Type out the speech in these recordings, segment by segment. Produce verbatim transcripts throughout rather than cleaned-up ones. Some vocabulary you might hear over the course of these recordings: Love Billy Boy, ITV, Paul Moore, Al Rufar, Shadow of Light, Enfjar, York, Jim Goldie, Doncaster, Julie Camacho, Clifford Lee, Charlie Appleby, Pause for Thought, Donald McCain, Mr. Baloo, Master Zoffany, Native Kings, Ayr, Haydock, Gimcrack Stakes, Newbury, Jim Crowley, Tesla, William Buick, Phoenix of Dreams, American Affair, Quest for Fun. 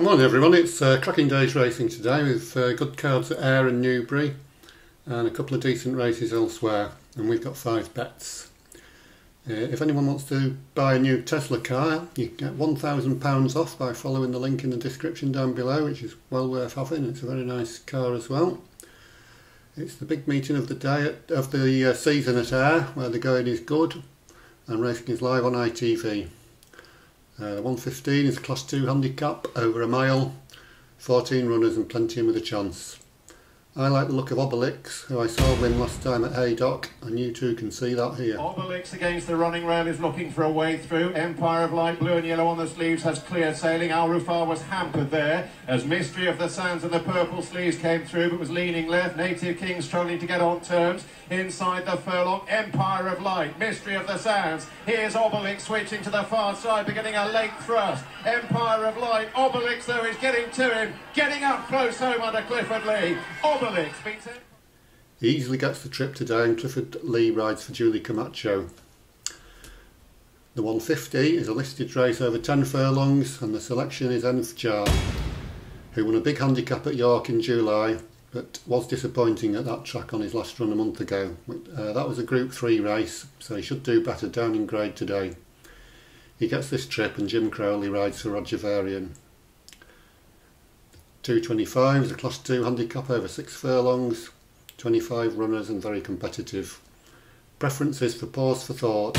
Morning everyone, it's uh, cracking days racing today with uh, good cards at Ayr and Newbury and a couple of decent races elsewhere, and we've got five bets. Uh, if anyone wants to buy a new Tesla car, you get one thousand pounds off by following the link in the description down below, which is well worth having. It's a very nice car as well. It's the big meeting of the day at, of the uh, season at Ayr, where the going is good and racing is live on I T V. Uh, one fifteen is a class two handicap over a mile, fourteen runners and plenty with a chance. I like the look of Obelix, who I saw win last time at Haydock, and you too can see that here. Obelix against the running rail is looking for a way through. Empire of Light, blue and yellow on the sleeves, has clear sailing. Al Rufar was hampered there as Mystery of the Sands and the purple sleeves came through, but was leaning left. Native Kings struggling to get on terms. Inside the furlong, Empire of Light, Mystery of the Sands. Here's Obelix switching to the far side, beginning a late thrust. Empire of Light, Obelix though is getting to him, getting up close home under Clifford Lee. Obelix He easily gets the trip today, and Clifford Lee rides for Julie Camacho. The one fifty is a listed race over ten furlongs, and the selection is Enfjar, who won a big handicap at York in July, but was disappointing at that track on his last run a month ago. Uh, that was a Group three race, so he should do better down in grade today. He gets this trip, and Jim Crowley rides for Roger Varian. two twenty-five is a class two handicap over six furlongs, twenty-five runners and very competitive. Preferences for Pause for Thought,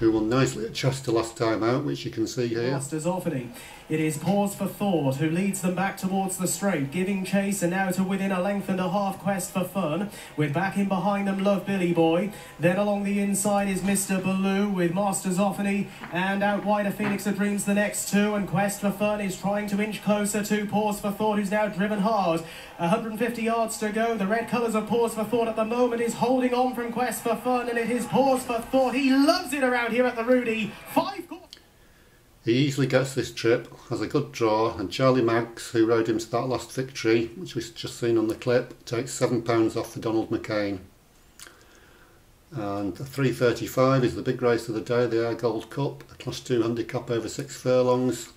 who won nicely at Chester last time out, which you can see here. Master Zoffany. It is Pause for Thought who leads them back towards the straight, giving chase and now to within a length and a half Quest for Fun. We're back in behind them, Love Billy Boy. Then along the inside is Mister Baloo with Master Zoffany, and out wide a Phoenix of Dreams the next two, and Quest for Fun is trying to inch closer to Pause for Thought, who's now driven hard. one hundred fifty yards to go. The red colours of Pause for Thought at the moment is holding on from Quest for Fun, and it is Pause for Thought. He loves it around here at the Rudy. Five. He easily gets this trip, has a good draw, and Charlie Maggs, who rode him to that last victory, which we've just seen on the clip, takes seven pounds off for Donald McCain. And three thirty-five is the big race of the day, the Ayr Gold Cup, a class two handicap over six furlongs,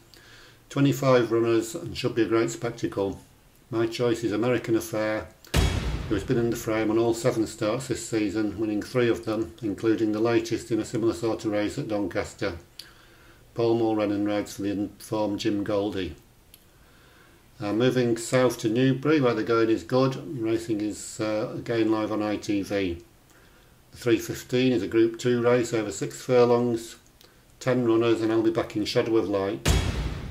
twenty-five runners, and should be a great spectacle. My choice is American Affair, who has been in the frame on all seven starts this season, winning three of them, including the latest in a similar sort of race at Doncaster. Paul Moore and rides for the informed Jim Goldie. Uh, moving south to Newbury, where the going is good, racing is uh, again live on I T V. The three fifteen is a Group two race over six furlongs, ten runners, and I'll be back in Shadow of Light,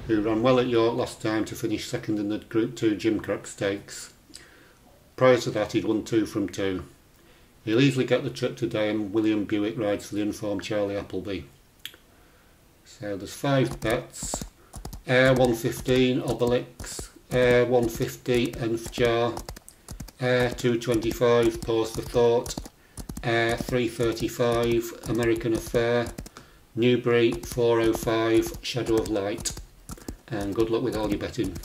who ran well at York last time to finish second in the Group two Gimcrack Stakes. Prior to that he'd won two from two. He'll easily get the trip today, and William Buick rides for the informed Charlie Appleby. So there's five bets: Ayr one fifteen, Obelix, Ayr one fifty, Enfjar, Ayr two twenty-five, Pause for Thought, Ayr three thirty-five, American Affair, Newbury four oh five, Shadow of Light. And good luck with all your betting.